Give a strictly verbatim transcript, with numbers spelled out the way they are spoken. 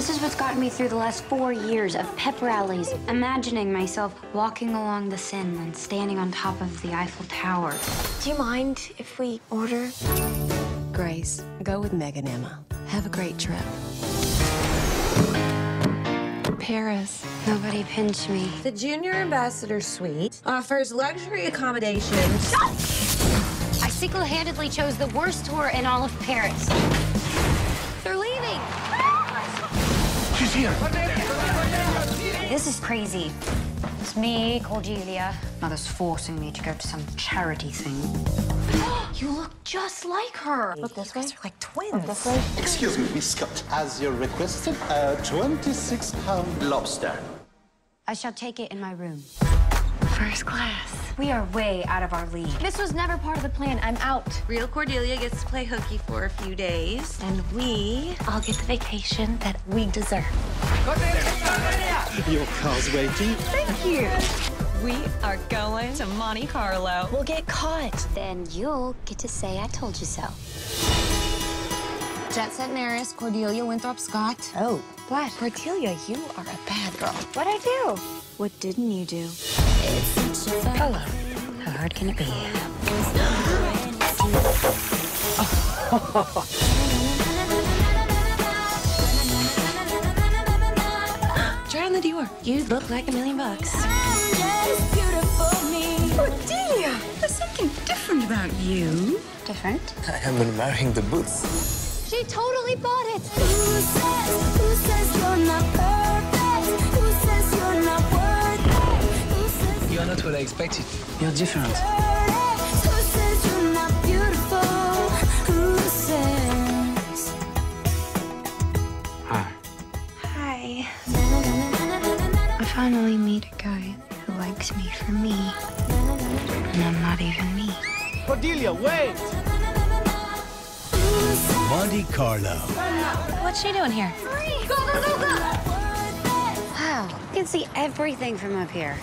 This is what's gotten me through the last four years of pep rallies, imagining myself walking along the Seine and standing on top of the Eiffel Tower. Do you mind if we order? Grace, go with Meg and Emma. Have a great trip. Paris. Nobody pinched me. The Junior Ambassador Suite offers luxury accommodations. No! I single-handedly chose the worst tour in all of Paris. They're leaving. She's here. This is crazy. It's me, Cordelia. Mother's forcing me to go to some charity thing. You look just like her. Look, those guys are like twins. This way. Excuse me, Miss Scott. As you requested, a twenty-six pound lobster. I shall take it in my room. First class. We are way out of our league. This was never part of the plan. I'm out. Real Cordelia gets to play hooky for a few days, and we all get the vacation that we deserve. Your car's waiting. Thank you. We are going to Monte Carlo. We'll get caught. Then you'll get to say I told you so. Jet Set Maris, Cordelia Winthrop Scott. Oh, what? Cordelia, you are a bad girl. What'd I do? What didn't you do? Hello. How hard can it be? Try on the Dior. You look like a million bucks. Cordelia, there's something different about you. Different? I am admiring the boots. She totally bought it. Who says, who says you're not perfect? Who says you're not worth it? Who says you're not what I expected. You're different. Who says you're not beautiful? Who says? Hi. Hi. I finally meet a guy. Likes me for me, and I'm not even me. Cordelia, wait! Monte Carlo. What's she doing here? Free. Go, go, go, go! Wow, you can see everything from up here.